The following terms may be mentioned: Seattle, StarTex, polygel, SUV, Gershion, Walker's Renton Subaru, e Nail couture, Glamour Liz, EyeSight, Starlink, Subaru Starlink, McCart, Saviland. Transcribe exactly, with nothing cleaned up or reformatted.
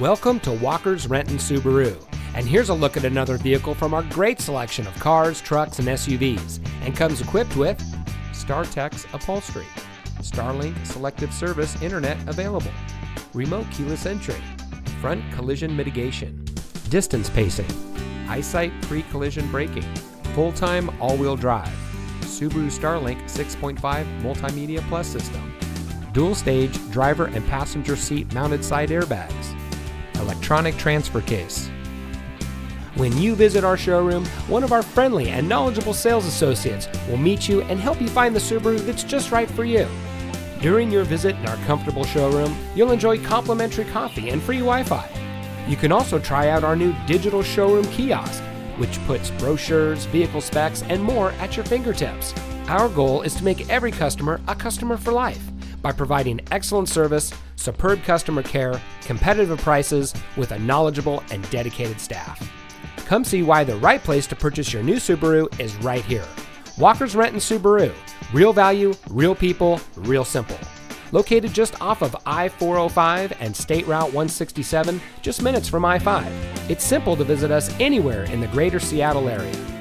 Welcome to Walker's Renton Subaru, and here's a look at another vehicle from our great selection of cars, trucks, and S U Vs, and comes equipped with StarTex upholstery, Starlink selective service internet available, remote keyless entry, front collision mitigation, distance pacing, EyeSight pre-collision braking, full-time all-wheel drive, Subaru Starlink six point five Multimedia Plus system, dual-stage driver and passenger seat mounted side airbags, electronic transfer case. When you visit our showroom, one of our friendly and knowledgeable sales associates will meet you and help you find the Subaru that's just right for you. During your visit in our comfortable showroom, you'll enjoy complimentary coffee and free Wi-Fi. You can also try out our new digital showroom kiosk, which puts brochures, vehicle specs, and more at your fingertips. Our goal is to make every customer a customer for life by providing excellent service, superb customer care, competitive prices, with a knowledgeable and dedicated staff. Come see why the right place to purchase your new Subaru is right here. Walker's Renton Subaru. Real value, real people, real simple. Located just off of I four oh five and State Route one sixty-seven, just minutes from I five. It's simple to visit us anywhere in the greater Seattle area.